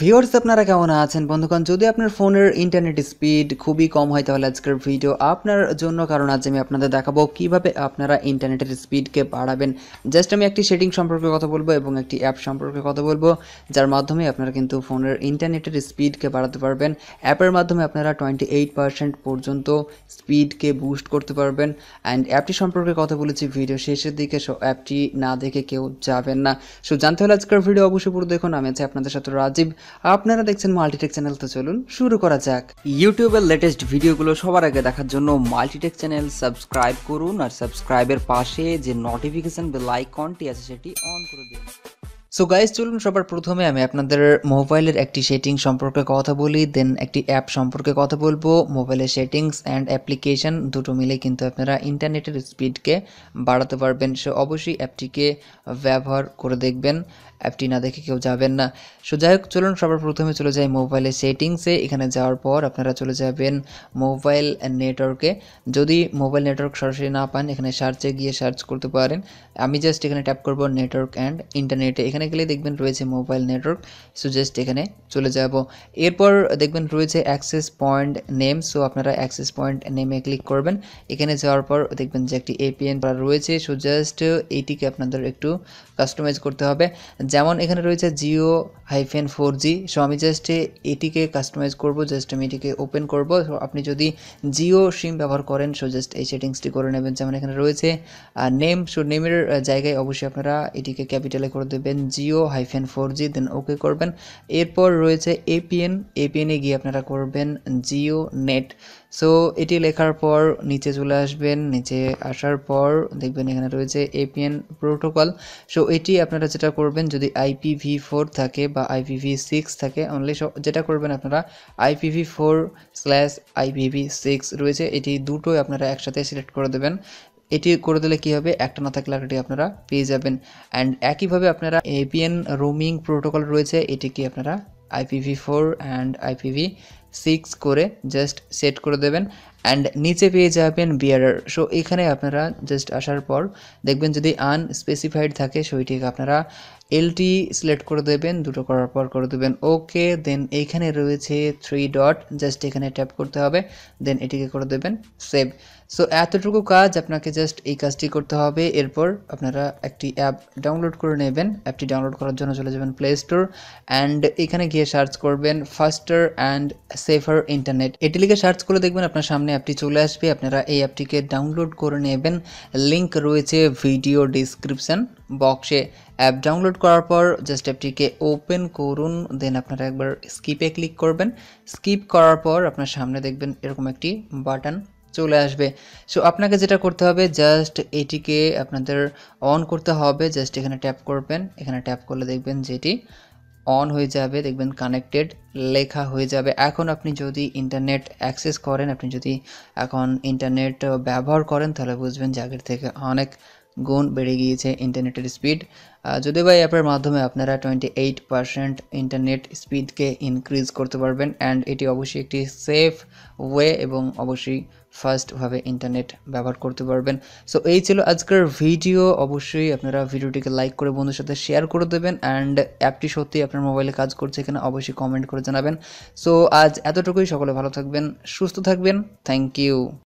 Viewers আপনারা কেমন আছেন বন্ধুগণ, যদি আপনার ফোনের ইন্টারনেট স্পিড খুবই কম হয় তাহলে আজকের ভিডিও আপনার জন্য, কারণ আজ আমি আপনাদের দেখাবো কিভাবে আপনারা ইন্টারনেটের স্পিডকে বাড়াবেন। জাস্ট আমি একটি সেটিং সম্পর্কে কথা বলবো এবং একটি অ্যাপ সম্পর্কে কথা বলবো যার মাধ্যমে আপনারা কিন্তু ফোনের ইন্টারনেটের স্পিডকে বাড়াতে পারবেন। অ্যাপের মাধ্যমে আপনারা 28% পর্যন্ত স্পিডকে বুস্ট করতে পারবেন। অ্যান্ড অ্যাপটি সম্পর্কে কথা বলেছি ভিডিও শেষের দিকে, সো অ্যাপটি না দেখে কেউ যাবেন না। সো জানতে হলে আজকের ভিডিও অবশ্যই পুরো দেখুন। আমি আছি আপনাদের সাথে রাজীব, আপনারা দেখছেন মাল্টিটেক চ্যানেল। তো চলুন শুরু করা যাক। ইউটিউবের লেটেস্ট ভিডিওগুলো সবার আগে দেখার জন্য মাল্টিটেক চ্যানেল সাবস্ক্রাইব করুন, আর সাবস্ক্রাইবের পাশে যে নোটিফিকেশন বেল আইকনটি আছে সেটি অন করে দিন। সো গাইজ চলুন সবার প্রথমে আমি আপনাদের মোবাইলের একটি সেটিং সম্পর্কে কথা বলি, দেন একটি অ্যাপ সম্পর্কে কথা বলবো। মোবাইলের সেটিংস অ্যান্ড অ্যাপ্লিকেশন দুটো মিলে কিন্তু আপনারা ইন্টারনেটের স্পিডকে বাড়াতে পারবেন। সো অবশ্যই অ্যাপটিকে ব্যবহার করে দেখবেন, অ্যাপটি না দেখে কেউ যাবেন না। সো যাই হোক চলুন সবার প্রথমে চলে যাই মোবাইলের সেটিংসে। এখানে যাওয়ার পর আপনারা চলে যাবেন মোবাইল নেটওয়ার্কে। যদি মোবাইল নেটওয়ার্ক সরাসরি না পান এখানে সার্চে গিয়ে সার্চ করতে পারেন। আমি জাস্ট এখানে ট্যাপ করব নেটওয়ার্ক অ্যান্ড ইন্টারনেটে, এখানে গেলে দেখবেন রয়েছে মোবাইল নেটওয়ার্ক। সো জাস্ট এখানে চলে যাব। এরপর দেখবেন রয়েছে অ্যাক্সেস পয়েন্ট নেম, সো আপনারা অ্যাক্সেস পয়েন্ট নেমে ক্লিক করবেন। এখানে যাওয়ার পর দেখবেন যে একটি এপিএন রয়েছে, সো জাস্ট এইটিকে আপনাদের একটু কাস্টমাইজ করতে হবে। যেমন এখানে রয়েছে Jio-4G, সো আমি জাস্ট এটিকে কাস্টমাইজ করব। জাস্ট আমি এটিকে ওপেন করব। সো আপনি যদি জিও সিম ব্যবহার করেন সো জাস্ট এই সেটিংসটি করে নেবেন। যেমন এখানে রয়েছে নেম, সো নেমের জায়গায় অবশ্যই আপনারা এটিকে ক্যাপিটালে করে দেবেন Jio-4G, দেন ওকে করবেন। এরপর রয়েছে এপিএন, এপিএনে গিয়ে আপনারা করবেন জিও নেট। সো এটি লেখার পর নিচে চলে আসবেন, নিচে আসার পর দেখবেন এখানে রয়েছে এপিএন প্রোটোকল। সো এটি আপনারা যেটা করবেন, যদি IPv4 থাকে বা IPv6 থাকে অনলি, যেটা করবেন আপনারা IPv4/IPv6 রয়েছে, এটি দুটোই আপনারা একসাথে সিলেক্ট করে দেবেন। এটি করে দিলে কী হবে, একটা না থাকলে আরেকটি আপনারা পেয়ে যাবেন। অ্যান্ড একইভাবে আপনারা এপিএন রোমিং প্রোটোকল রয়েছে, এটিকে আপনারা IPv4 অ্যান্ড IPv6 করে জাস্ট সেট করে দেবেন। অ্যান্ড নিচে পেয়ে যাবেন বিয়ারার, সো এখানে আপনারা জাস্ট আসার পর দেখবেন যদি আনস্পেসিফাইড থাকে সেইটিকে আপনারা LTE সিলেক্ট করে দেবেন, দুটো করার পর করে দেবেন ওকে। দেন এইখানে রয়েছে 3 ডট, জাস্ট এখানে ট্যাপ করতে হবে, দেন এটিকে করে দেবেন সেভ। সো এতটুকু কাজ, আপনাকে জাস্ট এই কাজটি করতে হবে। এরপর আপনারা একটি অ্যাপ ডাউনলোড করে নেবেন। অ্যাপটি ডাউনলোড করার জন্য চলে যাবেন প্লে স্টোর, অ্যান্ড এখানে গিয়ে সার্চ করবেন ফাস্টার অ্যান্ড সেফার ইন্টারনেট। এটি লিখে সার্চ করে দেখবেন আপনার সামনে অ্যাপটি চলে আসবে। আপনারা এই অ্যাপটিকে ডাউনলোড করে নেবেন, লিঙ্ক রয়েছে ভিডিও ডিসক্রিপশান বক্সে। অ্যাপ ডাউনলোড করার পর জাস্ট অ্যাপটিকে ওপেন করুন, দেন আপনারা একবার স্কিপে ক্লিক করবেন। স্কিপ করার পর আপনার সামনে দেখবেন এরকম একটি বাটন চলে আসবে। সো আপনাকে যেটা করতে হবে, জাস্ট এটিকে আপনাদের অন করতে হবে। জাস্ট এখানে ট্যাপ করবেন, এখানে ট্যাপ করলে দেখবেন যেটি অন হয়ে যাবে, দেখবেন কানেক্টেড লেখা হয়ে যাবে। এখন আপনি যদি ইন্টারনেট অ্যাক্সেস করেন, আপনি যদি এখন ইন্টারনেট ব্যবহার করেন তাহলে বুঝবেন যে আগের থেকে অনেক গুণ বেড়ে গিয়েছে ইন্টারনেটের স্পিড। যদিও বা অ্যাপের মাধ্যমে আপনারা 28% ইন্টারনেট স্পিডকে ইনক্রিজ করতে পারবেন। অ্যান্ড এটি অবশ্যই একটি সেফ ওয়ে এবং অবশ্যই ফাস্টভাবে ইন্টারনেট ব্যবহার করতে পারবেন। সো এই ছিল আজকের ভিডিও। অবশ্যই আপনারা ভিডিওটিকে লাইক করে বন্ধুর সাথে শেয়ার করে দেবেন। অ্যান্ড অ্যাপটি সত্যি আপনার মোবাইলে কাজ করছে কিনা অবশ্যই কমেন্ট করে জানাবেন। সো আজ এতটুকুই, সকলে ভালো থাকবেন, সুস্থ থাকবেন। Thank you.